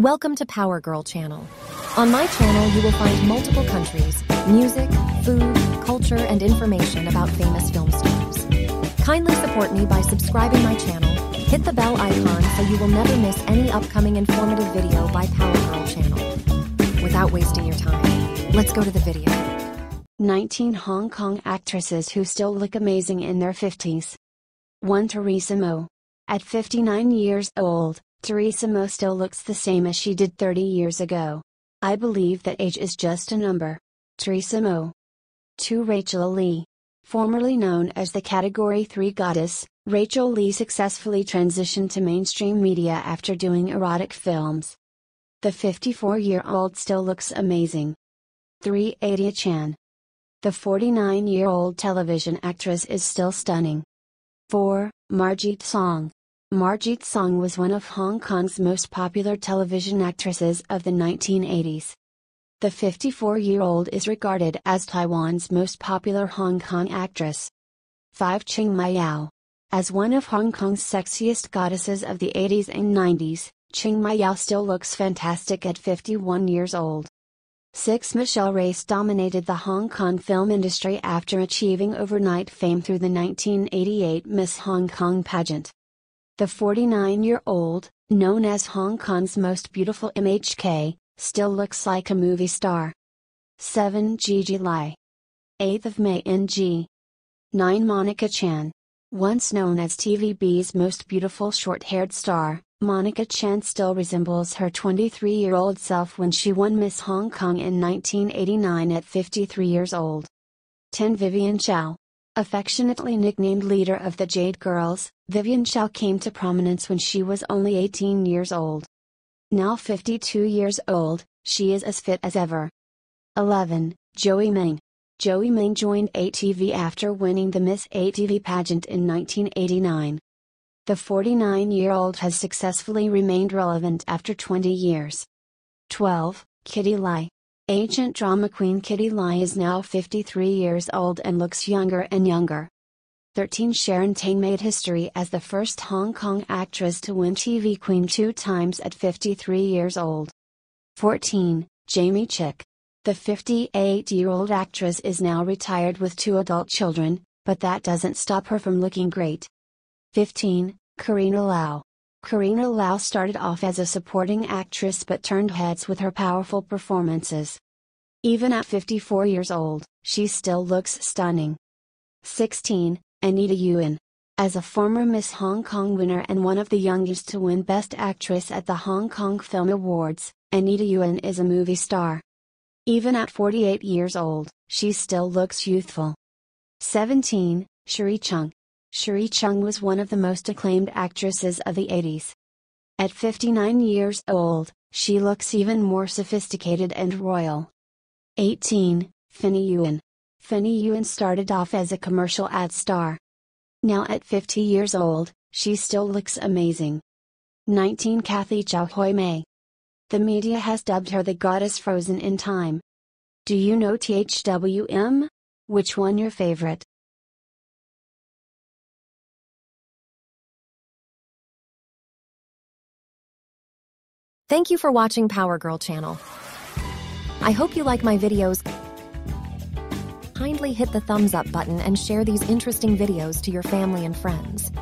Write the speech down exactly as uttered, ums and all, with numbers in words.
Welcome to Power Girl Channel. On my channel, you will find multiple countries, music, food, culture, and information about famous film stars. Kindly support me by subscribing my channel, hit the bell icon so you will never miss any upcoming informative video by Power Girl Channel. Without wasting your time, let's go to the video. nineteen Hong Kong actresses who still look amazing in their fifties. one Teresa Mo. At fifty-nine years old, Teresa Mo still looks the same as she did thirty years ago. I believe that age is just a number. Teresa Mo. two Rachel Lee. Formerly known as the Category three goddess, Rachel Lee successfully transitioned to mainstream media after doing erotic films. The fifty-four-year-old still looks amazing. three Ada Chan. The forty-nine-year-old television actress is still stunning. four Margie Tsang. Margie Tsang was one of Hong Kong's most popular television actresses of the nineteen eighties. The fifty-four-year-old is regarded as Taiwan's most popular Hong Kong actress. five Ching Mayao. As one of Hong Kong's sexiest goddesses of the eighties and nineties, Ching Mayao still looks fantastic at fifty-one years old. six Michelle Reis dominated the Hong Kong film industry after achieving overnight fame through the nineteen eighty-eight Miss Hong Kong pageant. The forty-nine-year-old, known as Hong Kong's most beautiful M H K, still looks like a movie star. seven Gigi Lai. eighth of May N G. nine Monica Chan. Once known as T V B's most beautiful short-haired star, Monica Chan still resembles her twenty-three-year-old self when she won Miss Hong Kong in nineteen eighty-nine at fifty-three years old. ten Vivian Chow. Affectionately nicknamed leader of the Jade Girls, Vivian Chow came to prominence when she was only eighteen years old. Now fifty-two years old, she is as fit as ever. eleven Joey Meng. Joey Meng joined A T V after winning the Miss A T V pageant in nineteen eighty-nine. The forty-nine-year-old has successfully remained relevant after twenty years. twelve Kitty Lai. Ancient drama queen Kitty Lai is now fifty-three years old and looks younger and younger. thirteen Sharon Tang made history as the first Hong Kong actress to win T V Queen two times at fifty-three years old. fourteen Jamie Chick. The fifty-eight-year-old actress is now retired with two adult children, but that doesn't stop her from looking great. fifteen Karina Lau. Karina Lau started off as a supporting actress but turned heads with her powerful performances. Even at fifty-four years old, she still looks stunning. sixteen Anita Yuen. As a former Miss Hong Kong winner and one of the youngest to win Best Actress at the Hong Kong Film Awards, Anita Yuen is a movie star. Even at forty-eight years old, she still looks youthful. seventeen Cherie Chung. Cherie Chung was one of the most acclaimed actresses of the eighties. At fifty-nine years old, she looks even more sophisticated and royal. eighteen Finney Yuan. Finney Yuan started off as a commercial ad star. Now at fifty years old, she still looks amazing. nineteen Kathy Chow Hoi Mei. The media has dubbed her the goddess frozen in time. Do you know T H W M? Which one your favorite? Thank you for watching Power Girl Channel. I hope you like my videos. Kindly hit the thumbs up button and share these interesting videos to your family and friends.